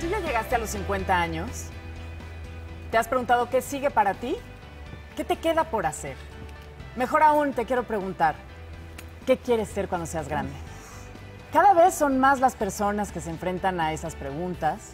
¿Tú ya llegaste a los 50 años? ¿Te has preguntado qué sigue para ti? ¿Qué te queda por hacer? Mejor aún, te quiero preguntar, ¿qué quieres ser cuando seas grande? Cada vez son más las personas que se enfrentan a esas preguntas,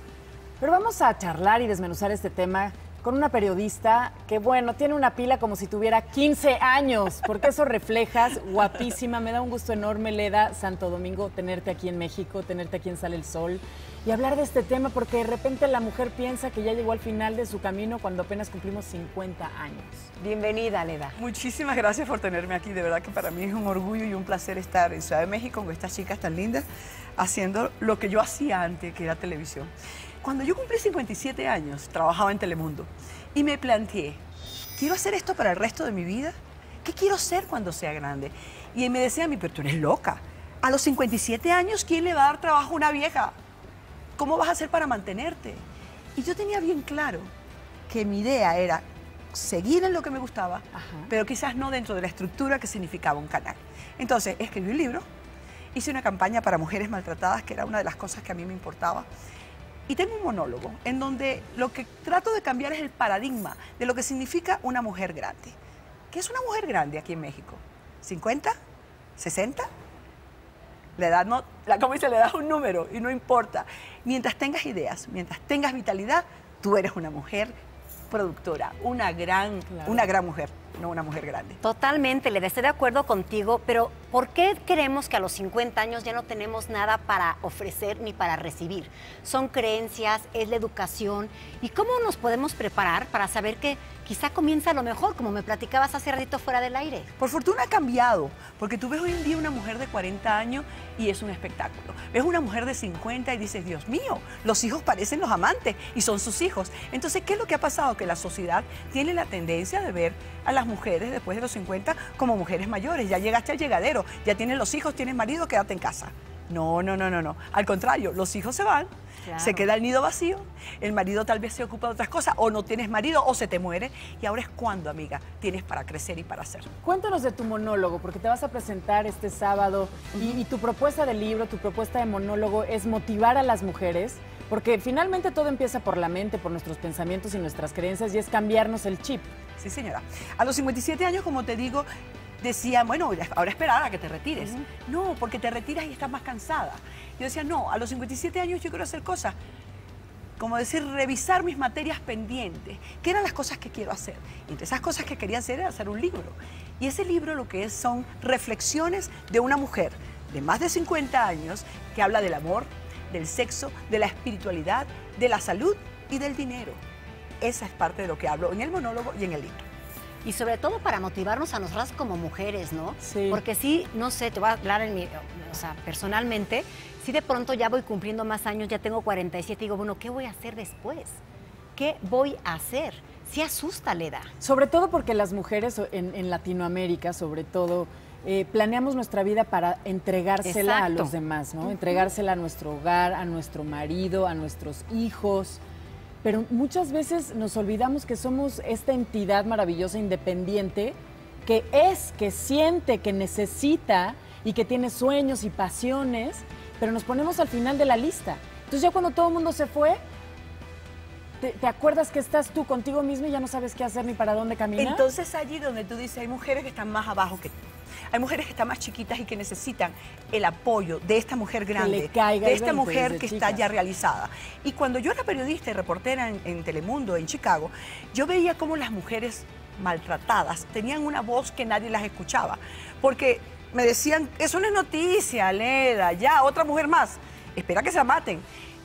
pero vamos a charlar y desmenuzar este tema con una periodista que, bueno, tiene una pila como si tuviera 15 años, porque eso reflejas, guapísima. Me da un gusto enorme, Leda, Santo Domingo, tenerte aquí en México, tenerte aquí en Sale el Sol y hablar de este tema, porque de repente la mujer piensa que ya llegó al final de su camino cuando apenas cumplimos 50 años. Bienvenida, Leda. Muchísimas gracias por tenerme aquí, de verdad que para mí es un orgullo y un placer estar en Ciudad de México con estas chicas tan lindas, haciendo lo que yo hacía antes, que era televisión. Cuando yo cumplí 57 años, trabajaba en Telemundo y me planteé, ¿quiero hacer esto para el resto de mi vida? ¿Qué quiero ser cuando sea grande? Y él me decía a mí, pero tú eres loca. A los 57 años, ¿quién le va a dar trabajo a una vieja? ¿Cómo vas a hacer para mantenerte? Y yo tenía bien claro que mi idea era seguir en lo que me gustaba, pero quizás no dentro de la estructura que significaba un canal. Entonces, escribí un libro, hice una campaña para mujeres maltratadas, que era una de las cosas que a mí me importaba. Y tengo un monólogo en donde lo que trato de cambiar es el paradigma de lo que significa una mujer grande. ¿Qué es una mujer grande aquí en México? ¿50? ¿60? La edad no, como dice, le das un número y no importa. Mientras tengas ideas, mientras tengas vitalidad, tú eres una mujer productora, una gran mujer, no una mujer grande. Totalmente, Leda, estoy de acuerdo contigo, pero ¿por qué creemos que a los 50 años ya no tenemos nada para ofrecer ni para recibir? Son creencias, es la educación. ¿Y cómo nos podemos preparar para saber que quizá comienza lo mejor, como me platicabas hace ratito fuera del aire? Por fortuna ha cambiado, porque tú ves hoy en día una mujer de 40 años y es un espectáculo. Ves una mujer de 50 y dices, Dios mío, los hijos parecen los amantes y son sus hijos. Entonces, ¿qué es lo que ha pasado? Que la sociedad tiene la tendencia de ver a las mujeres después de los 50 como mujeres mayores. Ya llegaste al llegadero, ya tienes los hijos, tienes marido, quédate en casa. No, no, no, no, no. Al contrario, los hijos se van. Claro. Se queda el nido vacío, el marido tal vez se ocupa de otras cosas, o no tienes marido, o se te muere. Y ahora es cuando, amiga, tienes para crecer y para hacer. Cuéntanos de tu monólogo, porque te vas a presentar este sábado. Y tu propuesta de libro, tu propuesta de monólogo es motivar a las mujeres, porque finalmente todo empieza por la mente, por nuestros pensamientos y nuestras creencias, y es cambiarnos el chip. Sí, señora. A los 57 años, como te digo, decían, bueno, ahora esperar a que te retires. No, porque te retiras y estás más cansada. Yo decía, no, a los 57 años yo quiero hacer cosas, como decir, revisar mis materias pendientes, que eran las cosas que quiero hacer. Y entre esas cosas que quería hacer era hacer un libro. Y ese libro lo que es son reflexiones de una mujer de más de 50 años que habla del amor, del sexo, de la espiritualidad, de la salud y del dinero. Esa es parte de lo que hablo en el monólogo y en el libro. Y sobre todo para motivarnos a nosotras como mujeres, ¿no? Sí. Porque sí, no sé, te voy a hablar en mi, o sea, personalmente, sí de pronto ya voy cumpliendo más años, ya tengo 47 y digo, bueno, ¿qué voy a hacer después? ¿Qué voy a hacer? Sí asusta, Leda. Sobre todo porque las mujeres en Latinoamérica, sobre todo, planeamos nuestra vida para entregársela a los demás, ¿no? Entregársela a nuestro hogar, a nuestro marido, a nuestros hijos. Pero muchas veces nos olvidamos que somos esta entidad maravillosa, independiente, que es, que siente, que necesita y que tiene sueños y pasiones, pero nos ponemos al final de la lista. Entonces ya cuando todo el mundo se fue, te acuerdas que estás tú contigo misma y ya no sabes qué hacer ni para dónde caminar. Entonces allí donde tú dices, hay mujeres que están más abajo que tú. Hay mujeres que están más chiquitas y que necesitan el apoyo de esta mujer grande, de esta mujer que está ya realizada. Y cuando yo era periodista y reportera en Telemundo, en Chicago, yo veía cómo las mujeres maltratadas tenían una voz que nadie las escuchaba. Porque me decían, eso no es noticia, Leda, ya, otra mujer más, espera que se la maten.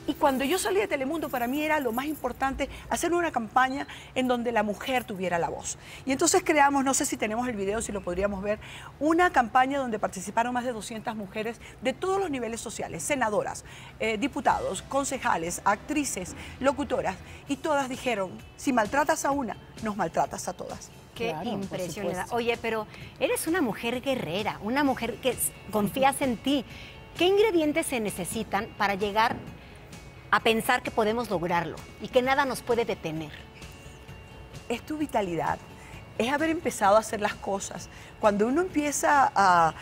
Y cuando yo salí de Telemundo, para mí era lo más importante hacer una campaña en donde la mujer tuviera la voz. Y entonces creamos, no sé si tenemos el video, si lo podríamos ver, una campaña donde participaron más de 200 mujeres de todos los niveles sociales, senadoras, diputados, concejales, actrices, locutoras, y todas dijeron, si maltratas a una, nos maltratas a todas. Qué impresionante. Oye, pero eres una mujer guerrera, una mujer que confías en ti. ¿Qué ingredientes se necesitan para llegar a pensar que podemos lograrlo y que nada nos puede detener? Es tu vitalidad, es haber empezado a hacer las cosas. Cuando uno empieza a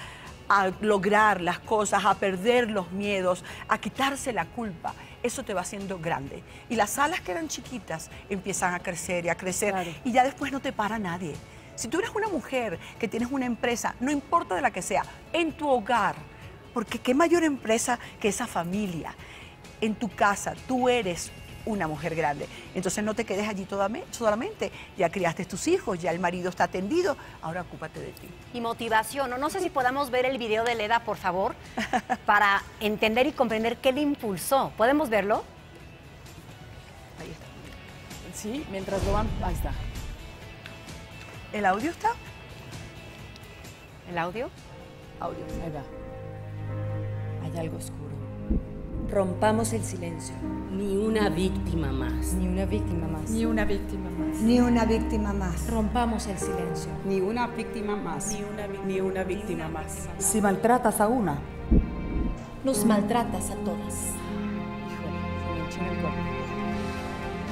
lograr las cosas, a perder los miedos, a quitarse la culpa, eso te va haciendo grande. Y las alas que eran chiquitas empiezan a crecer, claro, y ya después no te para nadie. Si tú eres una mujer que tienes una empresa, no importa de la que sea, en tu hogar, porque qué mayor empresa que esa familia, en tu casa, tú eres una mujer grande. Entonces no te quedes allí solamente, ya criaste tus hijos, ya el marido está atendido, ahora ocúpate de ti. Y motivación, no sé si podamos ver el video de Leda, por favor, para entender y comprender qué le impulsó. ¿Podemos verlo? Ahí está. Sí, mientras lo van, ahí está. ¿El audio está? ¿El audio? Audio. Ahí va. Hay algo oscuro. Rompamos el silencio. Ni una víctima más. Ni una víctima más. Ni una víctima más. Ni una víctima más. Rompamos el silencio. Ni una víctima más. Ni una víctima más. Si maltratas a una, nos maltratas a todas. Híjole, se me enchina el cuerpo.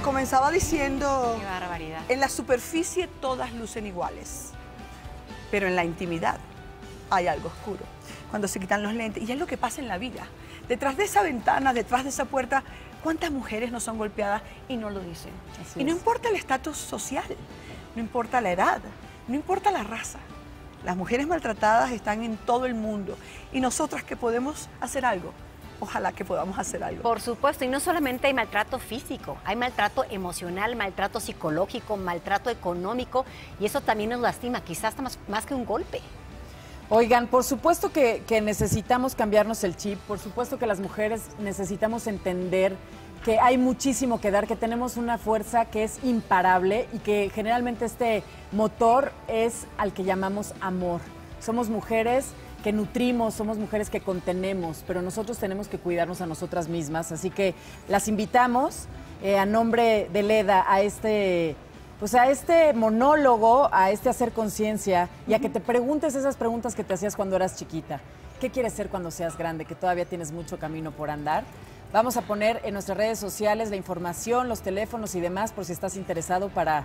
Comenzaba diciendo, qué barbaridad. En la superficie todas lucen iguales, pero en la intimidad hay algo oscuro. Cuando se quitan los lentes, y es lo que pasa en la vida. Detrás de esa ventana, detrás de esa puerta, ¿cuántas mujeres no son golpeadas y no lo dicen? Así y no es. Importa el estatus social, no importa la edad, no importa la raza. Las mujeres maltratadas están en todo el mundo. Y nosotras que podemos hacer algo, ojalá que podamos hacer algo. Por supuesto, y no solamente hay maltrato físico, hay maltrato emocional, maltrato psicológico, maltrato económico, y eso también nos lastima, quizás hasta más que un golpe. Oigan, por supuesto que necesitamos cambiarnos el chip, por supuesto que las mujeres necesitamos entender que hay muchísimo que dar, que tenemos una fuerza que es imparable y que generalmente este motor es al que llamamos amor. Somos mujeres que nutrimos, somos mujeres que contenemos, pero nosotros tenemos que cuidarnos a nosotras mismas. Así que las invitamos a nombre de Leda a este... pues a este monólogo, a este hacer conciencia y a que te preguntes esas preguntas que te hacías cuando eras chiquita. ¿Qué quieres ser cuando seas grande? Que todavía tienes mucho camino por andar. Vamos a poner en nuestras redes sociales la información, los teléfonos y demás, por si estás interesado para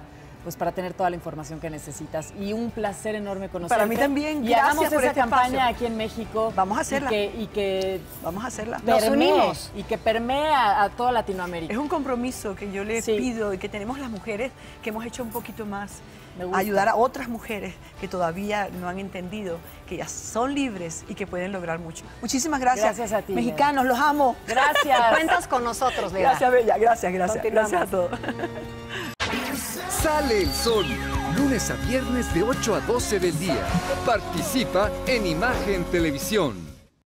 tener toda la información que necesitas. Y un placer enorme conocerte. Para mí también, gracias. Y hagamos por esa campaña espacio. Aquí en México. Vamos a hacerla. Y que vamos a hacerla. Nos unimos. Y que permea a toda Latinoamérica. Es un compromiso que yo le pido y que tenemos las mujeres que hemos hecho un poquito más. Ayudar a otras mujeres que todavía no han entendido que ya son libres y que pueden lograr mucho. Muchísimas gracias. Gracias a ti. Mexicanos, Leda. Los amo. Gracias. Cuentas con nosotros, Leda. Gracias, Bella. Gracias. Gracias a todos. Sale el Sol, lunes a viernes de 8 a 12 del día. Participa en Imagen Televisión.